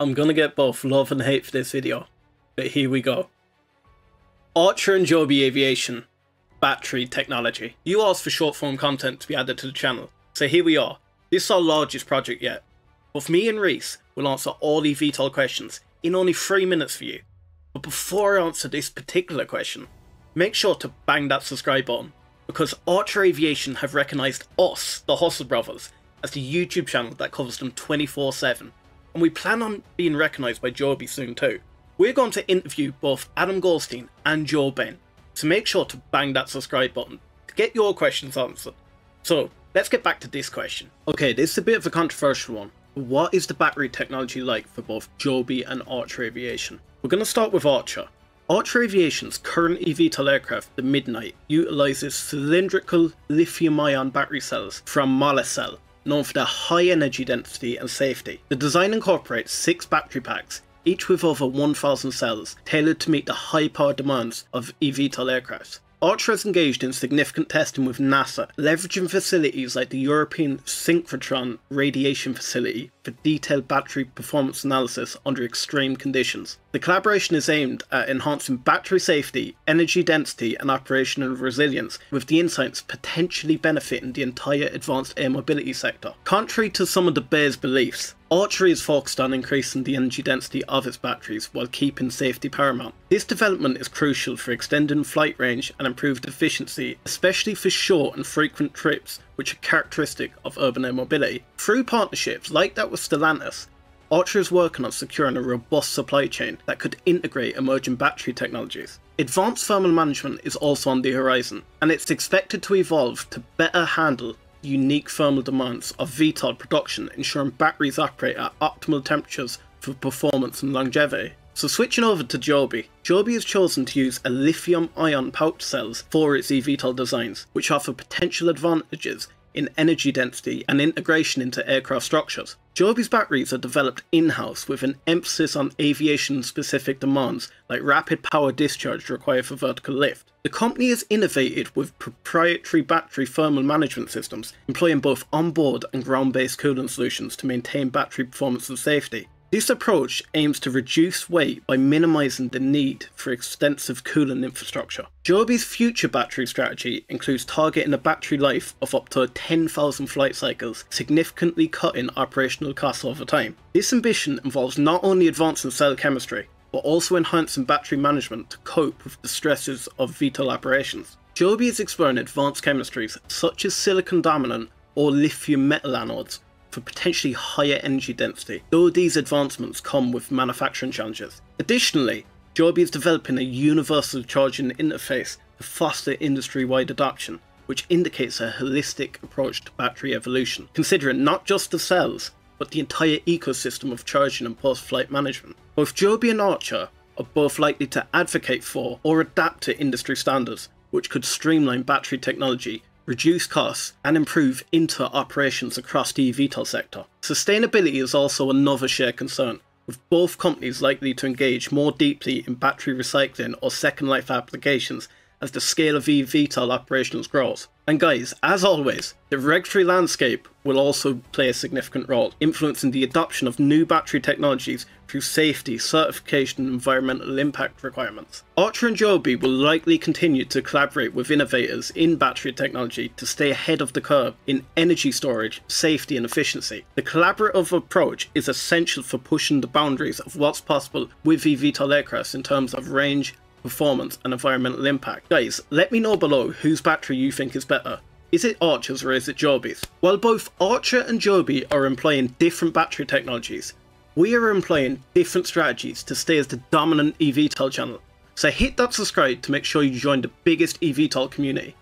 I'm gonna get both love and hate for this video, but here we go. Archer and Joby Aviation battery technology. You asked for short form content to be added to the channel, so here we are. This is our largest project yet. Both me and Reese will answer all eVTOL questions in only 3 minutes for you. But before I answer this particular question, make sure to bang that subscribe button, because Archer Aviation have recognised us, the Hustle Brothers, as the YouTube channel that covers them 24/7, and we plan on being recognised by Joby soon too. We're going to interview both Adam Goldstein and Joe Ben, so make sure to bang that subscribe button to get your questions answered. So let's get back to this question. Okay, this is a bit of a controversial one. What is the battery technology like for both Joby and Archer Aviation? We're going to start with Archer. Archer Aviation's current eVTOL aircraft, the Midnight, utilises cylindrical lithium-ion battery cells from Molicel, known for their high energy density and safety. The design incorporates 6 battery packs, each with over 1,000 cells, tailored to meet the high power demands of eVTOL aircraft. Archer has engaged in significant testing with NASA, leveraging facilities like the European Synchrotron Radiation Facility for detailed battery performance analysis under extreme conditions. The collaboration is aimed at enhancing battery safety, energy density and operational resilience, with the insights potentially benefiting the entire advanced air mobility sector. Contrary to some of the bear's beliefs, Archer is focused on increasing the energy density of its batteries while keeping safety paramount. This development is crucial for extending flight range and improved efficiency, especially for short and frequent trips, which are characteristic of urban air mobility. Through partnerships like that with Stellantis, Archer is working on securing a robust supply chain that could integrate emerging battery technologies. Advanced thermal management is also on the horizon, and it's expected to evolve to better handle unique thermal demands of VTOL production, ensuring batteries operate at optimal temperatures for performance and longevity. So switching over to Joby. Joby has chosen to use a lithium-ion pouch cells for its eVTOL designs, which offer potential advantages in energy density and integration into aircraft structures. Joby's batteries are developed in-house with an emphasis on aviation-specific demands like rapid power discharge required for vertical lift. The company has innovated with proprietary battery thermal management systems, employing both onboard and ground-based cooling solutions to maintain battery performance and safety. This approach aims to reduce weight by minimizing the need for extensive cooling infrastructure. Joby's future battery strategy includes targeting a battery life of up to 10,000 flight cycles, significantly cutting operational costs over time. This ambition involves not only advancing cell chemistry, but also enhancing battery management to cope with the stresses of VTOL operations. Joby is exploring advanced chemistries such as silicon-dominant or lithium metal anodes, for potentially higher energy density, though these advancements come with manufacturing challenges. Additionally, Joby is developing a universal charging interface to foster industry-wide adoption, which indicates a holistic approach to battery evolution, considering not just the cells, but the entire ecosystem of charging and post-flight management. Both Joby and Archer are both likely to advocate for or adapt to industry standards, which could streamline battery technology, reduce costs, and improve inter-operations across the eVTOL sector. Sustainability is also another shared concern, with both companies likely to engage more deeply in battery recycling or second life applications as the scale of eVTOL operations grows. And guys, as always, the regulatory landscape will also play a significant role, influencing the adoption of new battery technologies through safety, certification and environmental impact requirements. Archer and Joby will likely continue to collaborate with innovators in battery technology to stay ahead of the curve in energy storage, safety and efficiency. The collaborative approach is essential for pushing the boundaries of what's possible with eVTOL aircraft in terms of range, performance and environmental impact. Guys, let me know below whose battery you think is better. Is it Archer's or is it Joby's? While both Archer and Joby are employing different battery technologies, we are employing different strategies to stay as the dominant eVTOL channel. So hit that subscribe to make sure you join the biggest eVTOL community.